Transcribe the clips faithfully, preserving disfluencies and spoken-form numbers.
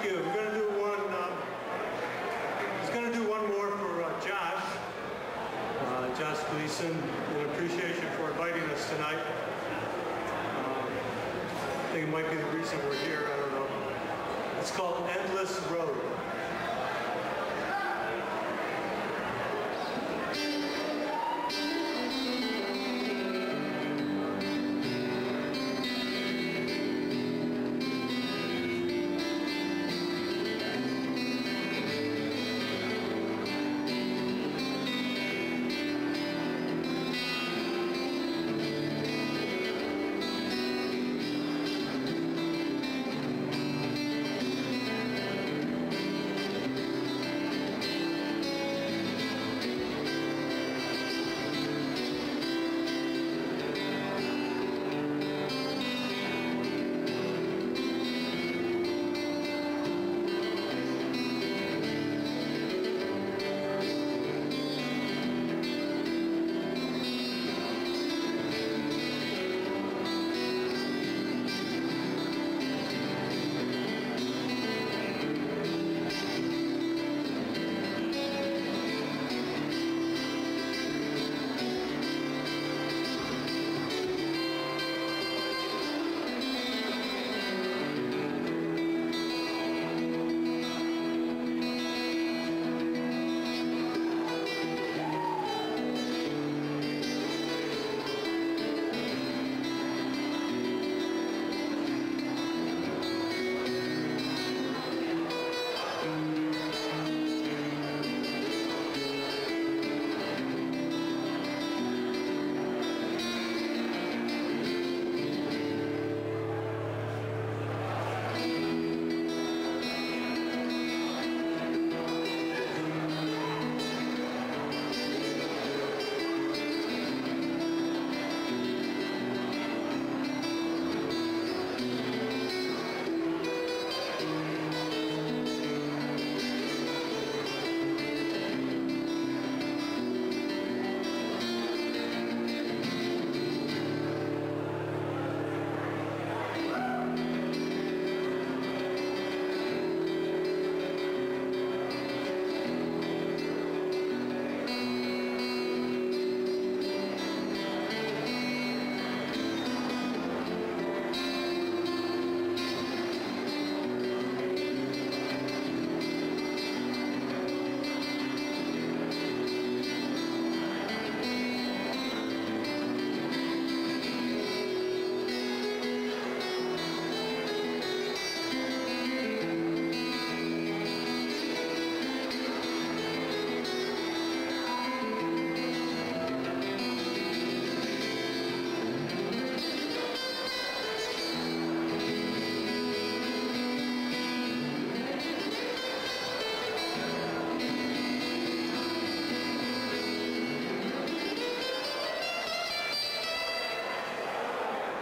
Thank you. We're going to do one. Um, just going to do one more for uh, Josh. Uh, Josh Gleeson, in appreciation for inviting us tonight. Um, I think it might be the reason we're here. I don't know. It's called Endless Road.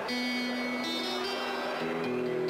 Thank you.